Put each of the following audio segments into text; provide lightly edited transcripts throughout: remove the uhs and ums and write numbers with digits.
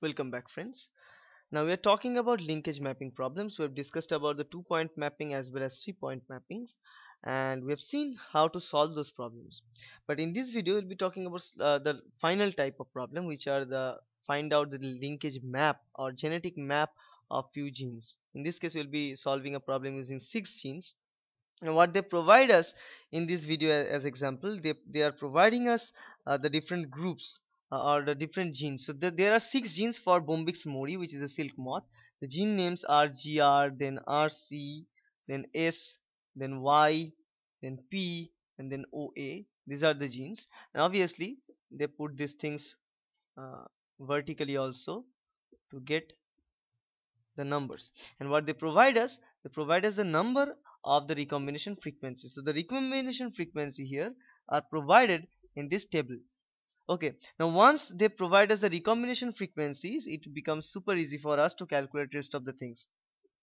Welcome back, friends. Now we are talking about linkage mapping problems. We have discussed about the 2-point mapping as well as 3-point mappings, and we have seen how to solve those problems. But in this video, we'll be talking about the final type of problem, which are the find out the linkage map or genetic map of few genes. In this case, we'll be solving a problem using 6 genes. Now what they provide us in this video as example, they are providing us the different groups or the different genes. So there are 6 genes for Bombyx mori, which is a silk moth. The gene names are GR, then RC, then S, then Y, then P, and then OA. These are the genes, and obviously they put these things vertically also to get the numbers. And what they provide us the number of the recombination frequency. So the recombination frequency here are provided in this table. Okay, now once they provide us the recombination frequencies, it becomes super easy for us to calculate rest of the things.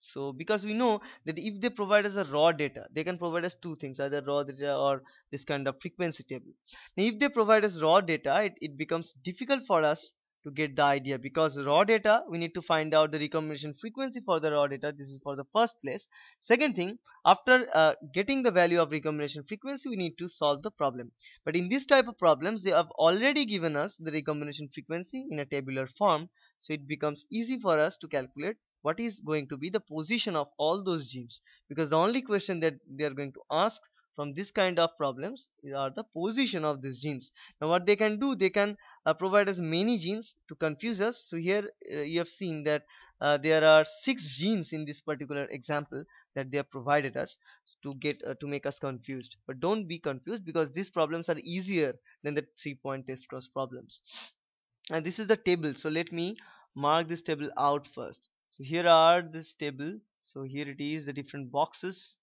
So because we know that if they provide us the raw data, they can provide us 2 things, either raw data or this kind of frequency table. Now if they provide us raw data, it becomes difficult for us to get the idea, because raw data, we need to find out the recombination frequency for the raw data. This is for the first place. Second thing, after getting the value of recombination frequency, we need to solve the problem. But in this type of problems, they have already given us the recombination frequency in a tabular form, so it becomes easy for us to calculate what is going to be the position of all those genes, because the only question that they are going to ask from this kind of problems are the position of these genes. Now what they can do, they can provide us many genes to confuse us. So here you have seen that there are 6 genes in this particular example that they have provided us to get to make us confused. But don't be confused, because these problems are easier than the 3-point test cross problems. And this is the table, so let me mark this table out first. So here are this table, so here it is, the different boxes.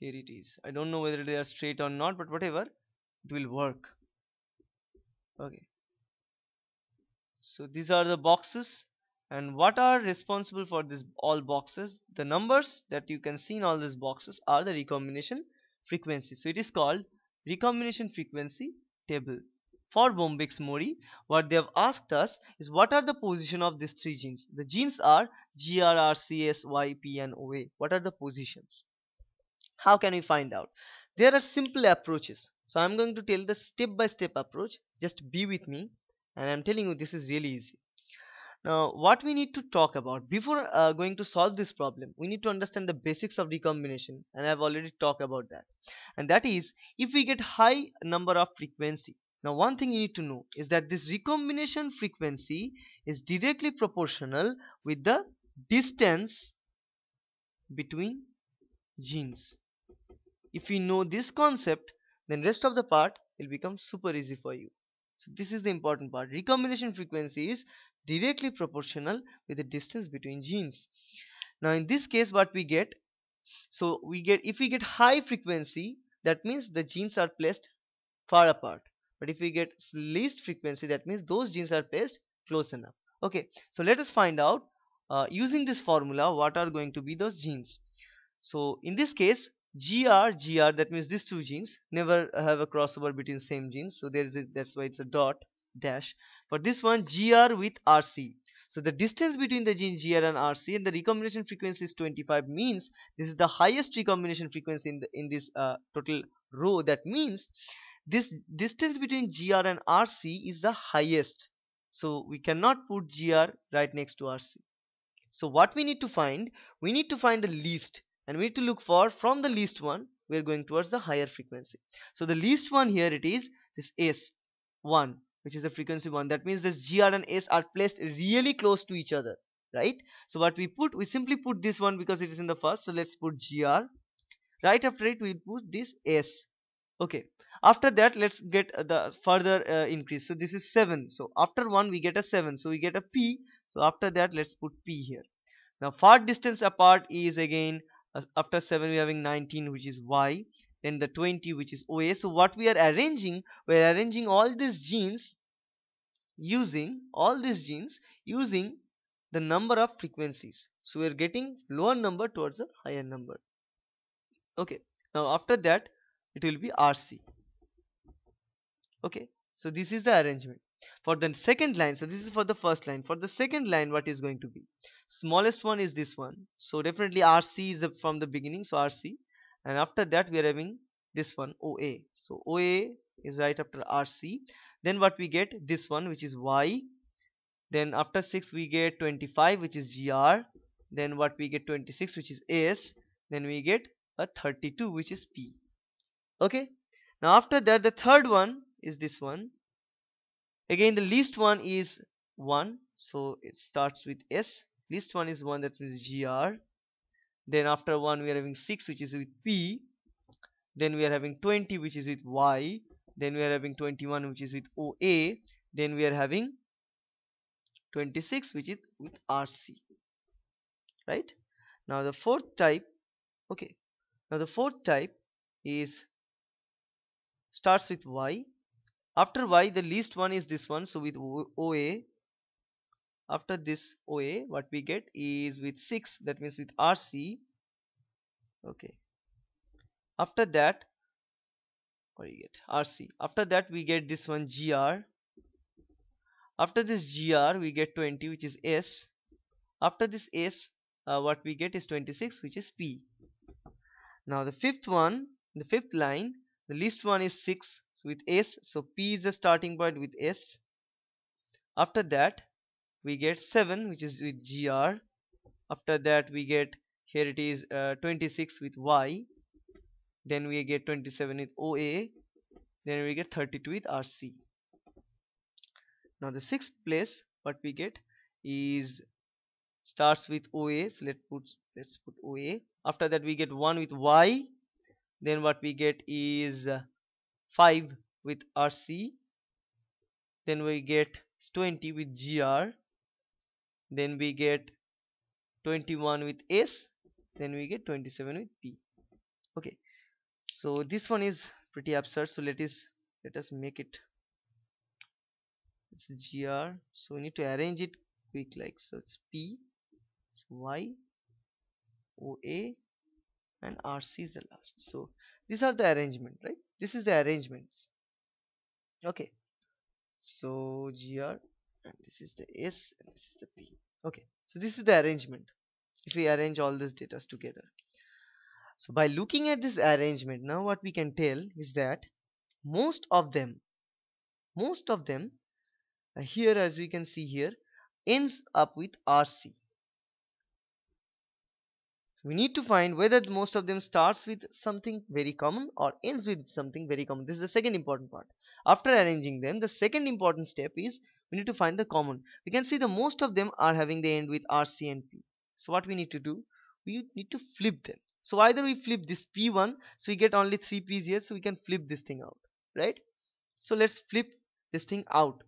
Here it is. I don't know whether they are straight or not, but whatever, it will work. Okay, so these are the boxes, and what are responsible for this all boxes? The numbers that you can see in all these boxes are the recombination frequency. So it is called recombination frequency table. For Bombyx mori, what they have asked us is what are the position of these 3 genes. The genes are GR, RC, S, Y, P, and OA. What are the positions? How can we find out? There are simple approaches. So I'm going to tell the step-by-step approach. Just be with me, and I'm telling you this is really easy. Now what we need to talk about before going to solve this problem, we need to understand the basics of recombination, and I've already talked about that. And that is, if we get high number of frequency. Now one thing you need to know is that this recombination frequency is directly proportional with the distance between genes. If we know this concept, then rest of the part will become super easy for you. So this is the important part. Recombination frequency is directly proportional with the distance between genes. Now in this case, what we get, so we get, if we get high frequency, that means the genes are placed far apart. But if we get least frequency, that means those genes are placed close enough. Okay, so let us find out using this formula what are going to be those genes. So in this case, GR, that means these 2 genes never have a crossover between same genes, so there is a, that's why it's a dot dash. For this one, GR with RC. So the distance between the gene GR and RC, and the recombination frequency is 25, means this is the highest recombination frequency in this total row. That means this distance between GR and RC is the highest. So we cannot put GR right next to RC. So what we need to find the least. And we need to look for, from the least one, we are going towards the higher frequency. So the least one here it is, this S1, which is the frequency 1. That means this GR and S are placed really close to each other, right? So what we put, we simply put this one because it is in the first. So let's put GR. Right after it, we put this S. Okay. After that, let's get the further increase. So this is 7. So after 1, we get a 7. So we get a P. So after that, let's put P here. Now far distance apart is again, after 7 we are having 19, which is Y, then the 20, which is OA. So what we are arranging, we are arranging all these genes using the number of frequencies. So we are getting lower number towards a higher number. Okay, now after that it will be RC. Okay, so this is the arrangement. For the second line, so this is for the first line. For the second line, what is going to be? Smallest one is this one. So definitely RC is from the beginning. So RC, and after that we are having this one OA. So OA is right after RC. Then what we get? This one, which is Y. Then after 6 we get 25, which is GR. Then what we get? 26, which is AS. Then we get a 32, which is P. Okay. Now after that, the third one is this one. Again, the least one is 1, so it starts with S. Least one is 1, that means GR. Then after 1 we are having 6, which is with P. Then we are having 20, which is with Y. Then we are having 21, which is with OA. Then we are having 26, which is with RC. Right? Now the fourth type, okay. Now the fourth type is starts with Y. After Y, the least one is this one, so with OA. After this OA, what we get is with 6, that means with RC. Okay. After that, what do you get? RC. After that, we get this one GR. After this GR, we get 20, which is S. After this S, what we get is 26, which is P. Now the fifth one, the fifth line, the least one is 6. With S, so P is the starting point with S. After that we get 7, which is with GR. After that we get, here it is 26 with Y. Then we get 27 with OA. Then we get 32 with RC. Now the sixth place, what we get is starts with OA, so let's put OA. After that we get 1 with Y. Then what we get is 5 with RC. Then we get 20 with GR. Then we get 21 with S. Then we get 27 with P. Okay, so this one is pretty absurd, so let us make it, it's GR, so we need to arrange it quick like so. It's P, it's Y, OA, and RC is the last. So these are the arrangement, right? This is the arrangements. Okay, so GR, and this is the S, and this is the P. Okay, so this is the arrangement if we arrange all these data together. So by looking at this arrangement, now what we can tell is that most of them here, as we can see here, ends up with RC. We need to find whether most of them starts with something very common or ends with something very common. This is the second important part. After arranging them, the second important step is we need to find the common. We can see the most of them are having the end with RC and P. So what we need to do, we need to flip them. So either we flip this P1, so we get only 3 P's here, so we can flip this thing out, right? So let's flip this thing out.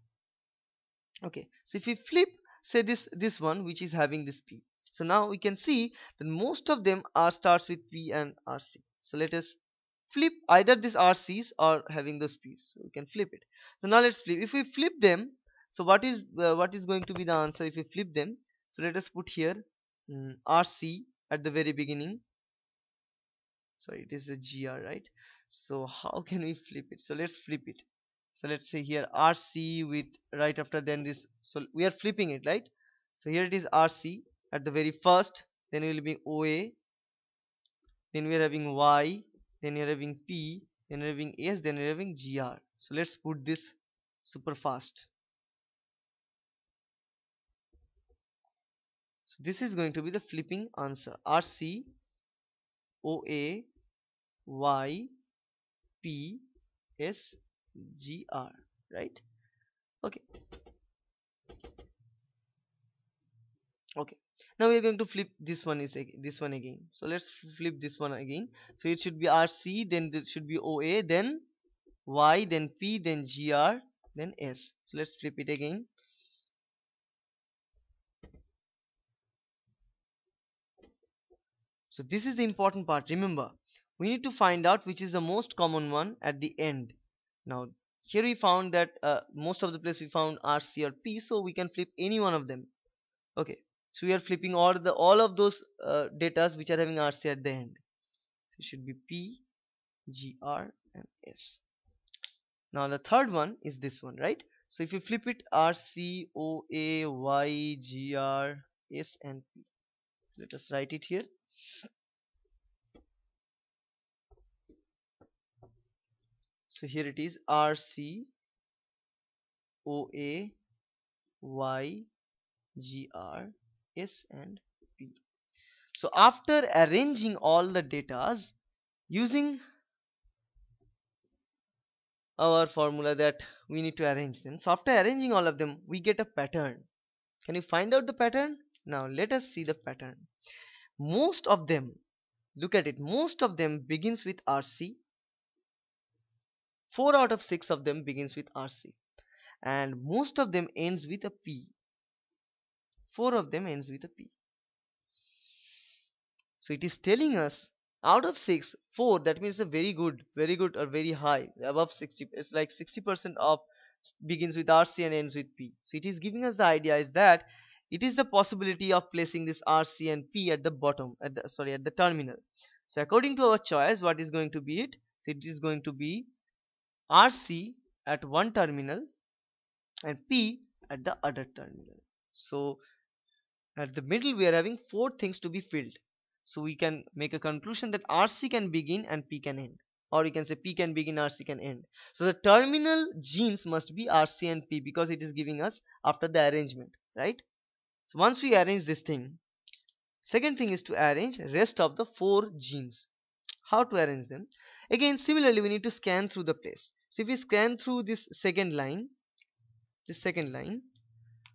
Okay, so if we flip, say this one which is having this P. So now we can see that most of them are starts with P and RC. So let us flip either these RCs or having those P's. So we can flip it. So now let's flip. If we flip them, so what is going to be the answer if we flip them? So let us put here RC at the very beginning. Sorry, it is a GR, right? So how can we flip it? So let's flip it. So let's say here RC with right after then this. So we are flipping it, right? So here it is RC at the very first, then we will be OA, then we are having Y, then we are having P, then we are having S, then we are having GR. So let's put this super fast. So this is going to be the flipping answer: RC, OA, Y, P, S, GR. Right? Okay. Okay. Now we are going to flip this one again. So let's flip this one again. So it should be RC, then this should be OA, then Y, then P, then GR, then S. So let's flip it again. So this is the important part. Remember, we need to find out which is the most common one at the end. Now here we found that most of the place we found RC or P, so we can flip any one of them. Okay. So we are flipping all of those datas which are having RC at the end. So it should be P, GR, and S. Now the third one is this one, right? So if you flip it, RC, OA, Y, GR, S and P. Let us write it here. So here it is, RC, OA, Y, GR, S and P. So after arranging all the datas using our formula that we need to arrange them, so after arranging all of them we get a pattern. Can you find out the pattern? Now let us see the pattern. Most of them, look at it, most of them begins with RC. 4 out of 6 of them begins with RC, and most of them ends with a P. 4 of them ends with a P. So it is telling us out of 6, 4, that means a very good or very high, above 60. It's like 60% of begins with RC and ends with P. So it is giving us the idea is that it is the possibility of placing this RC and P at the bottom, at the terminal. So according to our choice, what is going to be it? So it is going to be RC at one terminal and P at the other terminal. So at the middle we are having 4 things to be filled. So we can make a conclusion that RC can begin and P can end, or you can say P can begin, RC can end. So the terminal genes must be RC and P, because it is giving us after the arrangement, right? So once we arrange this thing, second thing is to arrange rest of the 4 genes. How to arrange them? Again similarly we need to scan through the place. So if we scan through this second line,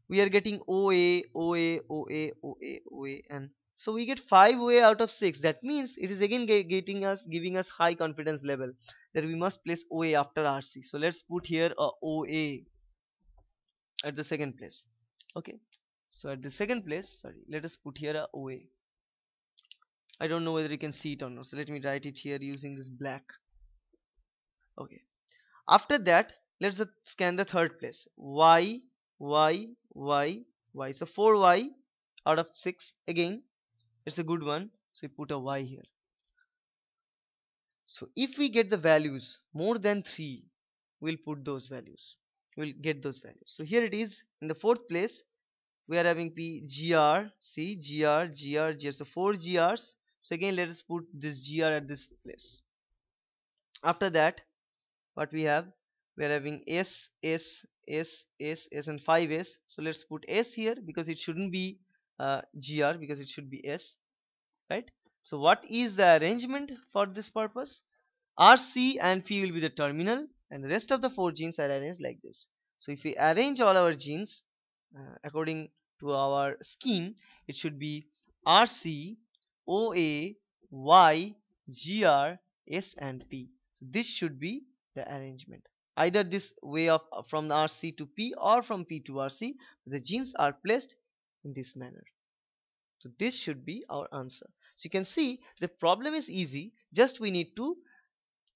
we are getting OA, OA, OA, OA, OA, and so we get 5 OA out of 6. That means it is again giving us high confidence level that we must place OA after RC. So let's put here a OA at the second place. Okay. So at the second place, let us put here a OA. I don't know whether you can see it or not. So let me write it here using this black. Okay. After that, let's scan the third place. Y, Y, Y, Y. So 4Y out of 6. Again, it's a good one. So we put a Y here. So if we get the values more than 3, we'll put those values. We'll get those values. So here it is in the fourth place. We are having P, GR, C, GR, GR, GR. So 4 GRs. So again, let us put this GR at this place. After that, what we have? We are having S, S, S, S, S, and 5S. So let's put S here, because it shouldn't be GR, because it should be S, right? So what is the arrangement for this purpose? RC and P will be the terminal, and the rest of the 4 genes are arranged like this. So if we arrange all our genes according to our scheme, it should be RC, OA, Y, GR, S and P. So this should be the arrangement, either this way of from the RC to P or from P to RC. The genes are placed in this manner. So this should be our answer. So you can see the problem is easy. Just we need to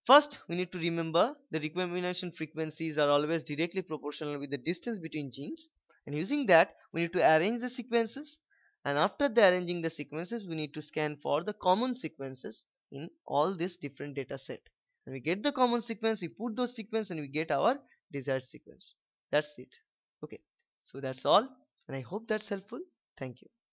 first remember the recombination frequencies are always directly proportional with the distance between genes, and using that we need to arrange the sequences, and after the arranging the sequences we need to scan for the common sequences in all this different data set. And we get the common sequence, we put those sequence, and we get our desired sequence. That's it. Okay, so that's all, and I hope that's helpful. Thank you.